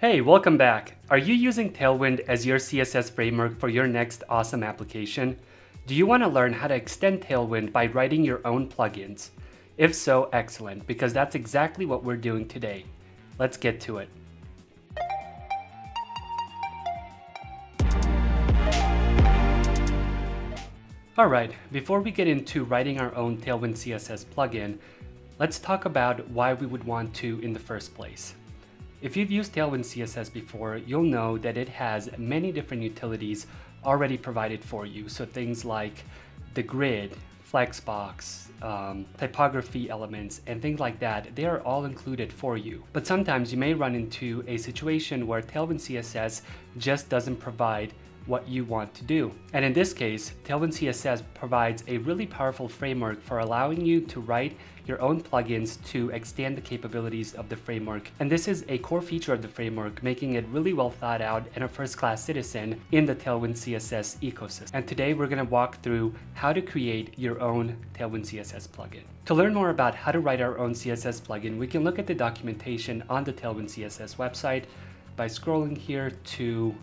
Hey, welcome back. Are you using Tailwind as your CSS framework for your next awesome application? Do you want to learn how to extend Tailwind by writing your own plugins? If so, excellent, because that's exactly what we're doing today. Let's get to it. All right, before we get into writing our own Tailwind CSS plugin, let's talk about why we would want to in the first place. If you've used Tailwind CSS before, you'll know that it has many different utilities already provided for you. So things like the grid, flexbox, typography elements, and things like that, they are all included for you. But sometimes you may run into a situation where Tailwind CSS just doesn't provide what you want to do. And in this case, Tailwind CSS provides a really powerful framework for allowing you to write your own plugins to extend the capabilities of the framework. And this is a core feature of the framework, making it really well thought out and a first-class citizen in the Tailwind CSS ecosystem. And today we're going to walk through how to create your own Tailwind CSS plugin. To learn more about how to write our own CSS plugin, we can look at the documentation on the Tailwind CSS website by scrolling here to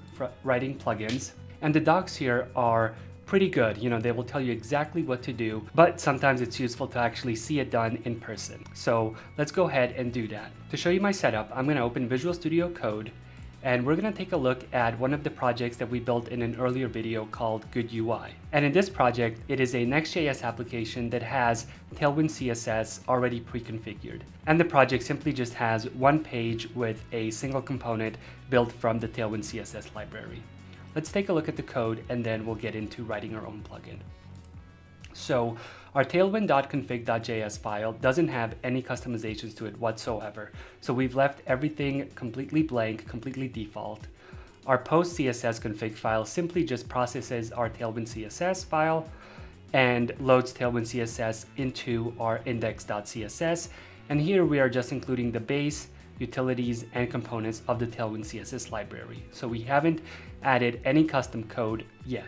writing plugins. And the docs here are pretty good. You know, they will tell you exactly what to do, but sometimes it's useful to actually see it done in person. So let's go ahead and do that. To show you my setup, I'm going to open Visual Studio Code, and we're going to take a look at one of the projects that we built in an earlier video called Good UI. And in this project, it is a Next.js application that has Tailwind CSS already pre-configured. And the project simply just has one page with a single component built from the Tailwind CSS library. Let's take a look at the code, and then we'll get into writing our own plugin. So our tailwind.config.js file doesn't have any customizations to it whatsoever. So we've left everything completely blank, completely default. Our post CSS config file simply just processes our Tailwind CSS file and loads Tailwind CSS into our index.css. And here we are just including the base, utilities, and components of the Tailwind CSS library. So we haven't added any custom code yet.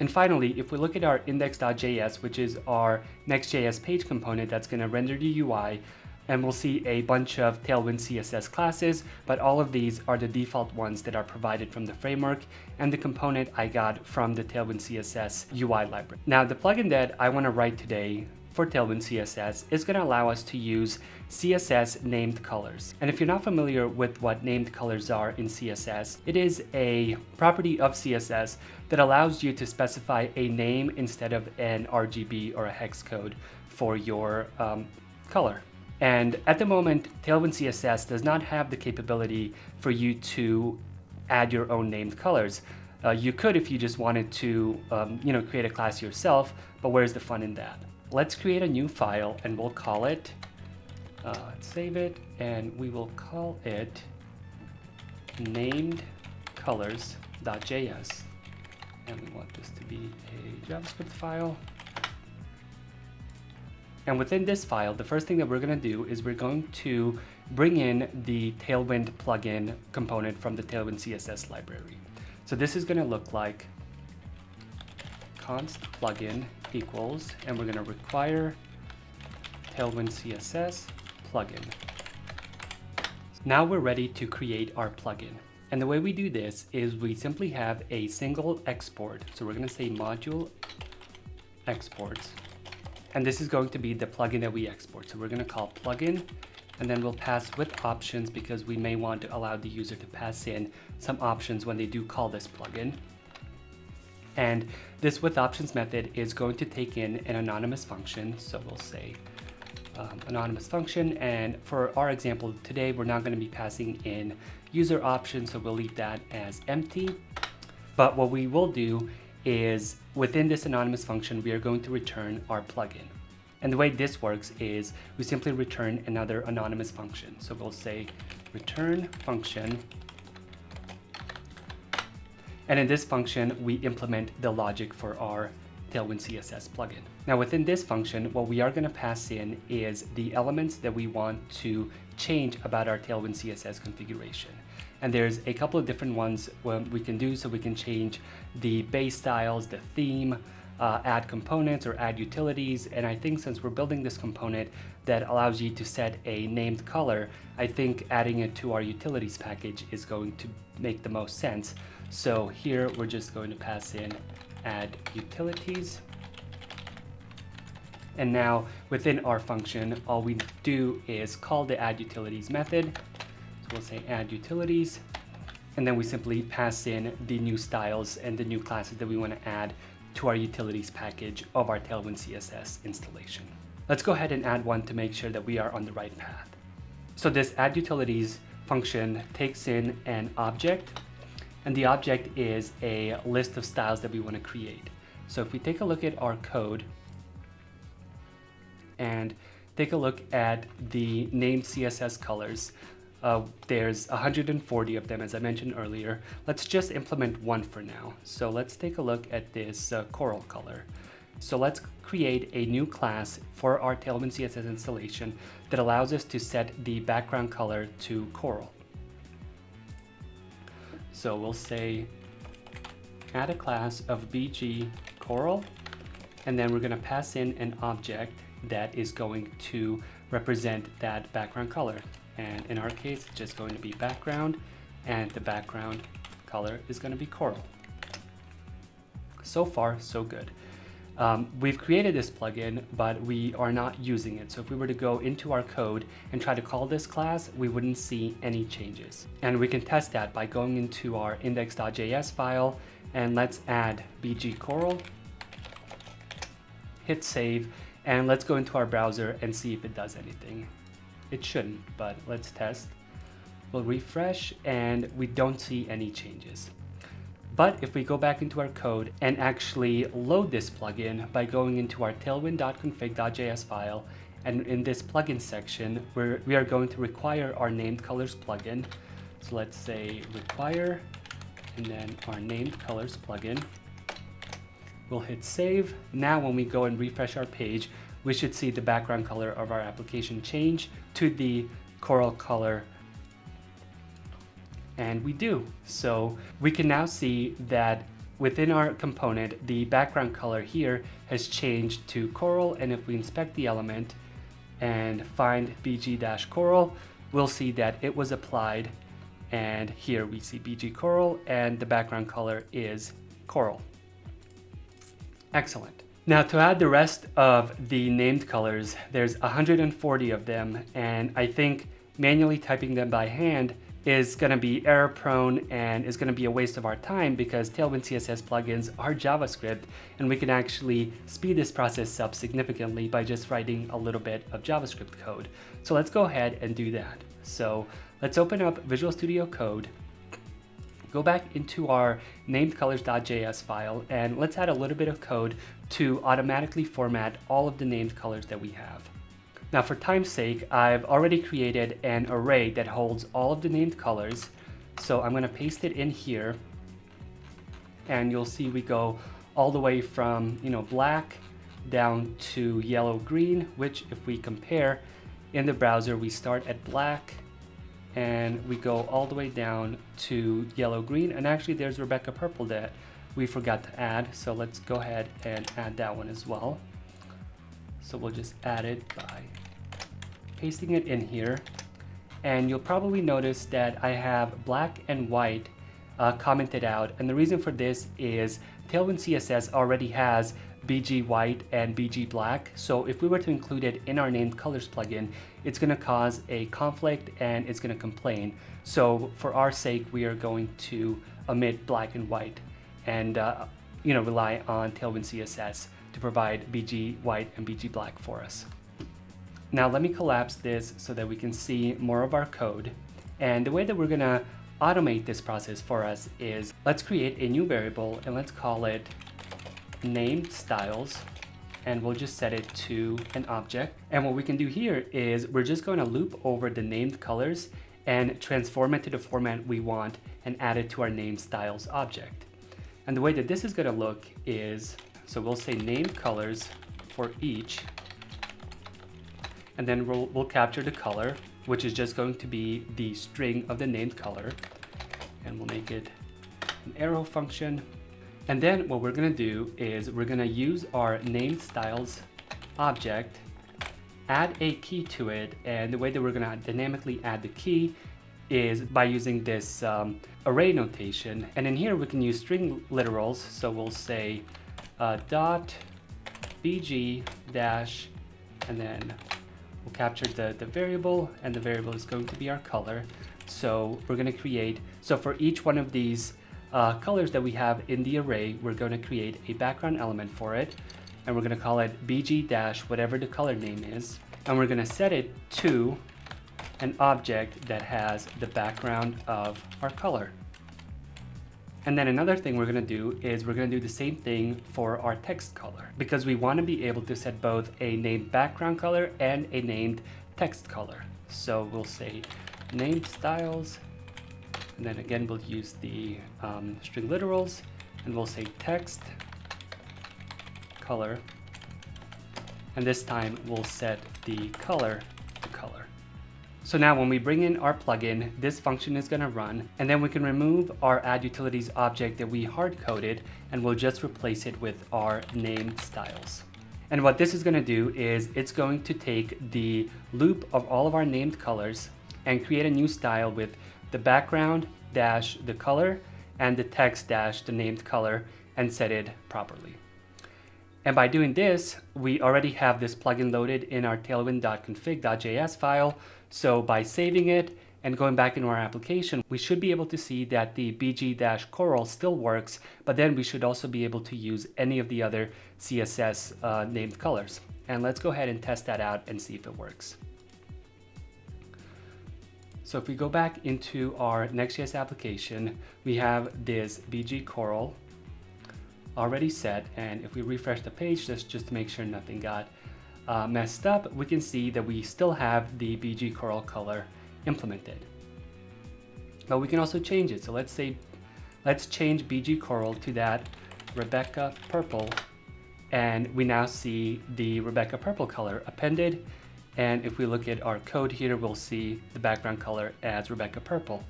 And finally, if we look at our index.js, which is our Next.js page component that's going to render the UI, and we'll see a bunch of Tailwind CSS classes, but all of these are the default ones that are provided from the framework and the component I got from the Tailwind CSS UI library. Now, the plugin that I want to write today for Tailwind CSS is going to allow us to use CSS named colors. And if you're not familiar with what named colors are in CSS, it is a property of CSS that allows you to specify a name instead of an RGB or a hex code for your color. And at the moment, Tailwind CSS does not have the capability for you to add your own named colors. You could if you just wanted to create a class yourself, but where's the fun in that? Let's create a new file, and we'll call it, save it, and we will call it namedcolors.js. And we want this to be a JavaScript file. And within this file, the first thing that we're going to do is we're going to bring in the Tailwind plugin component from the Tailwind CSS library. So this is going to look like const plugin equals, and we're going to require Tailwind CSS plugin. Now we're ready to create our plugin. And the way we do this is we simply have a single export. So we're going to say module exports, and this is going to be the plugin that we export. So we're going to call plugin, and then we'll pass with options because we may want to allow the user to pass in some options when they do call this plugin. And this with options method is going to take in an anonymous function. So we'll say anonymous function. And for our example today, we're not going to be passing in user options. So we'll leave that as empty. But what we will do is within this anonymous function, we are going to return our plugin. And the way this works is we simply return another anonymous function. So we'll say return function. And in this function, we implement the logic for our Tailwind CSS plugin. Now within this function, what we are going to pass in is the elements that we want to change about our Tailwind CSS configuration. And there's a couple of different ones we can do. So we can change the base styles, the theme, add components or add utilities. And I think since we're building this component that allows you to set a named color, I think adding it to our utilities package is going to make the most sense. So here we're just going to pass in addUtilities. And now within our function, all we do is call the addUtilities method. So we'll say addUtilities, and then we simply pass in the new styles and the new classes that we want to add to our utilities package of our Tailwind CSS installation. Let's go ahead and add one to make sure that we are on the right path. So this addUtilities function takes in an object, and the object is a list of styles that we want to create. So if we take a look at our code and take a look at the named CSS colors, there's 140 of them, as I mentioned earlier. Let's just implement one for now. So let's take a look at this coral color. So let's create a new class for our Tailwind CSS installation that allows us to set the background color to coral. So we'll say add a class of BG coral, and then we're going to pass in an object that is going to represent that background color. And in our case, it's just going to be background, and the background color is going to be coral. So far, so good. We've created this plugin, but we are not using it. So if we were to go into our code and try to call this class, we wouldn't see any changes. And we can test that by going into our index.js file, and let's add BG coral, hit save, and let's go into our browser and see if it does anything. It shouldn't, but let's test. We'll refresh, and we don't see any changes. But if we go back into our code and actually load this plugin by going into our tailwind.config.js file, and in this plugin section, we are going to require our named colors plugin. So let's say require, and then our named colors plugin. We'll hit save. Now when we go and refresh our page, we should see the background color of our application change to the coral color. And we do. So we can now see that within our component, the background color here has changed to coral. And if we inspect the element and find BG-coral, we'll see that it was applied. And here we see BG coral, and the background color is coral. Excellent. Now to add the rest of the named colors, there's 140 of them, and I think manually typing them by hand is going to be error prone and is going to be a waste of our time, because Tailwind CSS plugins are JavaScript, and we can actually speed this process up significantly by just writing a little bit of JavaScript code. So let's go ahead and do that. So let's open up Visual Studio Code. Go back into our namedcolors.js file, and let's add a little bit of code to automatically format all of the named colors that we have. Now for time's sake, I've already created an array that holds all of the named colors. So I'm going to paste it in here, and you'll see we go all the way from, black down to yellow green, which if we compare in the browser, we start at black and we go all the way down to yellow green. And actually there's Rebecca Purple that we forgot to add. So let's go ahead and add that one as well. So we'll just add it by pasting it in here. And you'll probably notice that I have black and white commented out. And the reason for this is Tailwind CSS already has BG white and BG black. So if we were to include it in our named colors plugin, it's going to cause a conflict and it's going to complain. So for our sake, we are going to omit black and white and rely on Tailwind CSS to provide BG white and BG black for us. Now let me collapse this so that we can see more of our code. And the way that we're going to automate this process for us is, let's create a new variable and let's call it named styles, and we'll just set it to an object. And what we can do here is we're just going to loop over the named colors and transform it to the format we want and add it to our named styles object. And the way that this is going to look is, so we'll say named colors for each, and then we'll capture the color, which is just going to be the string of the named color, and we'll make it an arrow function. And then what we're going to do is we're going to use our named styles object, add a key to it, and the way that we're going to dynamically add the key is by using this array notation. And in here we can use string literals, so we'll say dot bg dash, and then we'll capture the variable, and the variable is going to be our color. So we're going to create, so for each one of these colors that we have in the array, we're going to create a background element for it, and we're going to call it bg dash whatever the color name is, and we're going to set it to an object that has the background of our color. And then another thing we're going to do is we're going to do the same thing for our text color, because we want to be able to set both a named background color and a named text color. So we'll say named styles, and then again we'll use the string literals, and we'll say text color, and this time we'll set the color to color. So now when we bring in our plugin, this function is going to run, and then we can remove our addUtilities object that we hard coded, and we'll just replace it with our named styles. And what this is going to do is it's going to take the loop of all of our named colors and create a new style with the background dash the color and the text dash the named color, and set it properly. And by doing this, we already have this plugin loaded in our tailwind.config.js file. So by saving it and going back into our application, we should be able to see that the bg-coral still works, but then we should also be able to use any of the other CSS named colors. And let's go ahead and test that out and see if it works. So if we go back into our Next.js application, we have this bg-coral already set, and if we refresh the page just to make sure nothing got messed up, we can see that we still have the bg coral color implemented, but we can also change it. So let's change bg coral to that Rebecca Purple, and we now see the Rebecca Purple color appended, and if we look at our code here, we'll see the background color as Rebecca Purple.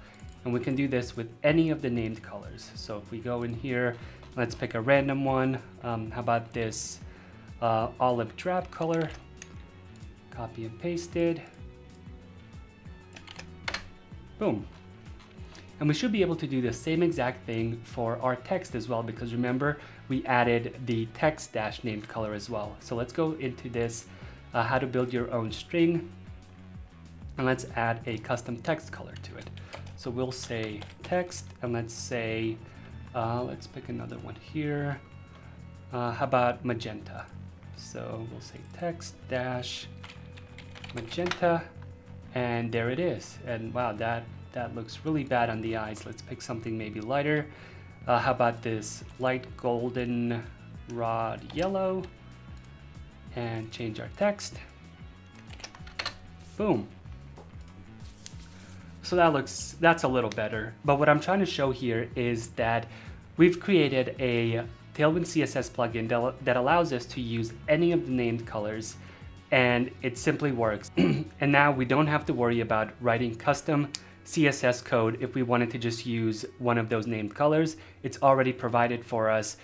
And we can do this with any of the named colors. So if we go in here, let's pick a random one. How about this olive drab color? Copy and pasted. Boom. And we should be able to do the same exact thing for our text as well, because remember, we added the text dash named color as well. So let's go into this how to build your own string, and let's add a custom text color to it. So we'll say text, and let's say, let's pick another one here. How about magenta? So we'll say text dash magenta, and there it is. And wow, that looks really bad on the eyes. Let's pick something maybe lighter. How about this light golden rod yellow, and change our text. Boom. So that's a little better. But what I'm trying to show here is that we've created a Tailwind CSS plugin that allows us to use any of the named colors, and it simply works. And now we don't have to worry about writing custom CSS code if we wanted to just use one of those named colors. It's already provided for us.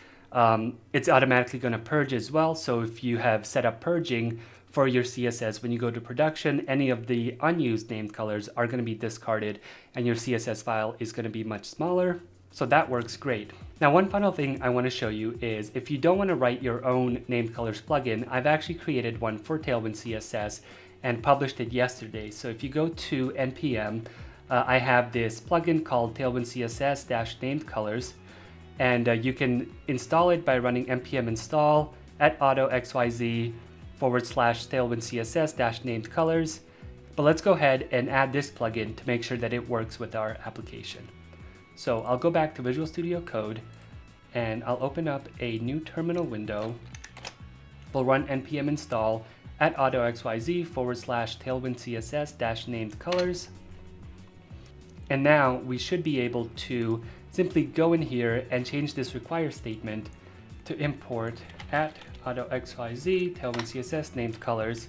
It's automatically going to purge as well. So if you have set up purging for your CSS, when you go to production, any of the unused named colors are going to be discarded, and your CSS file is going to be much smaller. So that works great. Now, one final thing I want to show you is if you don't want to write your own named colors plugin, I've actually created one for Tailwind CSS and published it yesterday. So if you go to NPM, I have this plugin called Tailwind CSS-named colors, and you can install it by running npm install @autoxyz/tailwindcss-named colors. But let's go ahead and add this plugin to make sure that it works with our application. So I'll go back to Visual Studio Code, and I'll open up a new terminal window. We'll run npm install @autoxyz/tailwindcss-named colors. And now we should be able to simply go in here and change this require statement to import @autoxyz/tailwindcss-named colors,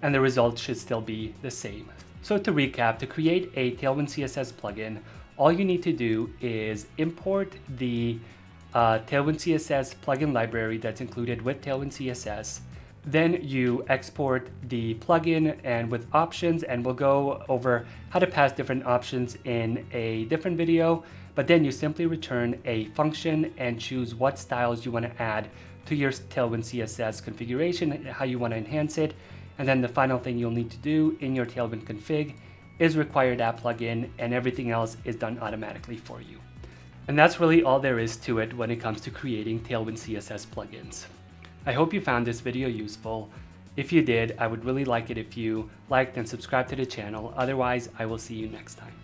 and the result should still be the same. So to recap, to create a Tailwind CSS plugin, all you need to do is import the Tailwind CSS plugin library that's included with Tailwind CSS. Then you export the plugin and with options, and we'll go over how to pass different options in a different video, but then you simply return a function and choose what styles you want to add to your Tailwind CSS configuration, how you want to enhance it. And then the final thing you'll need to do in your Tailwind config is require that plugin, and everything else is done automatically for you. And that's really all there is to it when it comes to creating Tailwind CSS plugins. I hope you found this video useful. If you did, I would really like it if you liked and subscribed to the channel. Otherwise, I will see you next time.